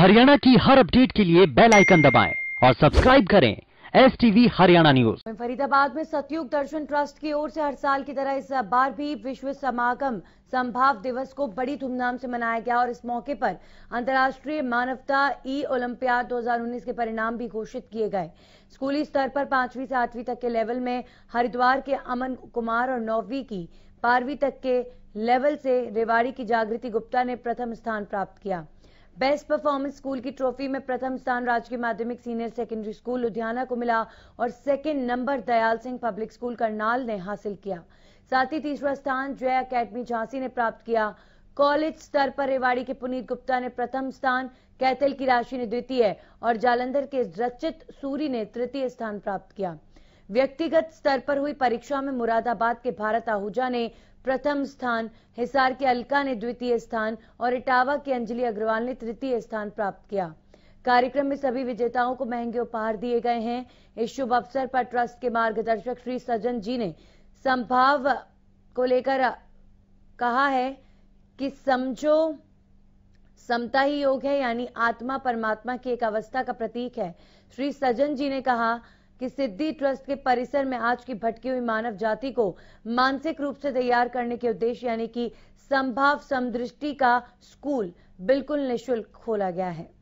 हरियाणा की हर अपडेट के लिए बेल आइकन दबाएं और सब्सक्राइब करें STV हरियाणा न्यूज। फरीदाबाद में सतयुग दर्शन ट्रस्ट की ओर से हर साल की तरह इस बार भी विश्व समागम संभाव दिवस को बड़ी धूमधाम से मनाया गया और इस मौके पर अंतर्राष्ट्रीय मानवता ओलंपियाड 2019 के परिणाम भी घोषित किए गए। स्कूली स्तर पर 5वीं से 8वीं तक के लेवल में हरिद्वार के अमन कुमार और 9वीं की 12वीं तक के लेवल से रेवाड़ी की जागृति गुप्ता ने प्रथम स्थान प्राप्त किया। बेस्ट परफॉर्मेंस स्कूल की ट्रॉफी में प्रथम स्थान राजकीय माध्यमिक सीनियर सेकेंडरी स्कूल लुधियाना को मिला और second number Dayal Singh public school Karnal ने हासिल किया। साथ ही तीसरा स्थान जय एकेडमी झांसी ने प्राप्त किया। कॉलेज स्तर पर रेवाड़ी के पुनीत गुप्ता ने प्रथम स्थान, कैथल की राशि ने द्वितीय और जालंधर के रचित सूरी ने तृतीय स्थान प्राप्त किया। व्यक्तिगत स्तर पर हुई परीक्षा में मुरादाबाद के भारत आहूजा ने प्रथम स्थान, हिसार के अलका ने द्वितीय स्थान और इटावा के अंजलि अग्रवाल ने तृतीय स्थान प्राप्त किया। कार्यक्रम में सभी विजेताओं को महंगे उपहार दिए गए हैं। इस शुभ अवसर पर ट्रस्ट के मार्गदर्शक श्री सज्जन जी ने संभाव को लेकर कहा है कि समझो समता ही योग है, यानी आत्मा परमात्मा की एक अवस्था का प्रतीक है। श्री सज्जन जी ने कहा कि सिद्धि ट्रस्ट के परिसर में आज की भटकी हुई मानव जाति को मानसिक रूप से तैयार करने के उद्देश्य यानी कि संभाव समदृष्टि का स्कूल बिल्कुल निःशुल्क खोला गया है।